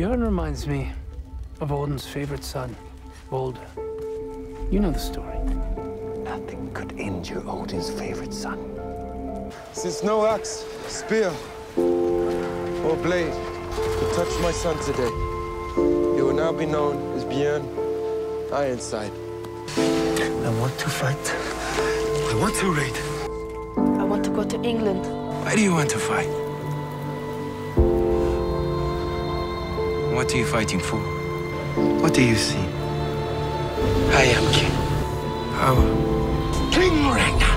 Bjorn reminds me of Odin's favorite son, Baldr. You know the story. Nothing could injure Odin's favorite son. Since no axe, spear, or blade could touch my son today, he will now be known as Bjorn Ironside. I want to fight. I want to raid. I want to go to England. Why do you want to fight? What are you fighting for? What do you see? I am king. Power. King Ragnar!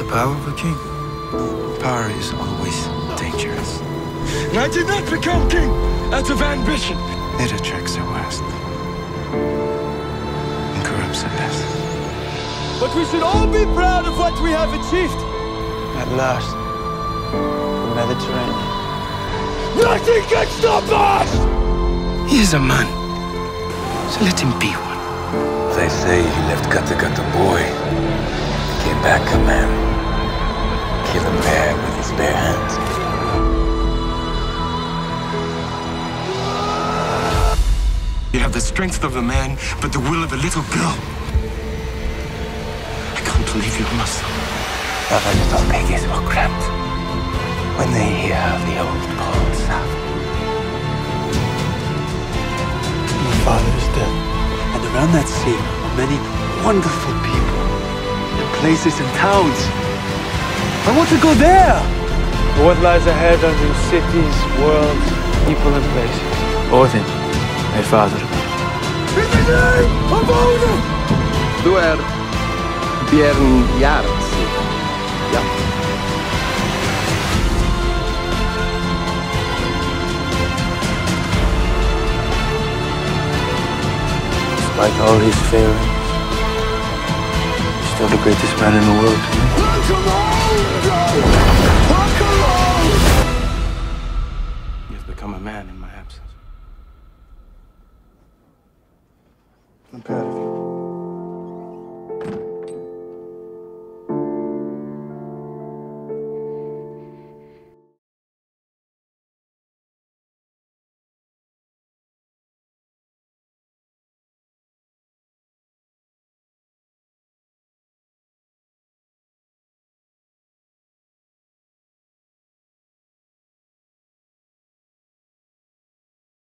The power of a king. Power is always dangerous. I did not become king out of ambition. It attracts the worst and corrupts the best. But we should all be proud of what we have achieved. At last, the Mediterranean. Nothing can stop us! He is a man, so let him be one. They say he left Katakata boy, came back a man, killed a bear with his bare hands. You have the strength of a man, but the will of a little girl. I can't believe your muscle. Other little piggies were cramped when they hear the old cold sound. My father is dead, and around that sea are many wonderful people, and places and towns. I want to go there! What lies ahead are the cities, worlds, people and places. Odin. My father. In the name of Odin! You are Bjorn Ironside. Yeah. Despite all his failings, he's still the greatest man in the world. Welcome home!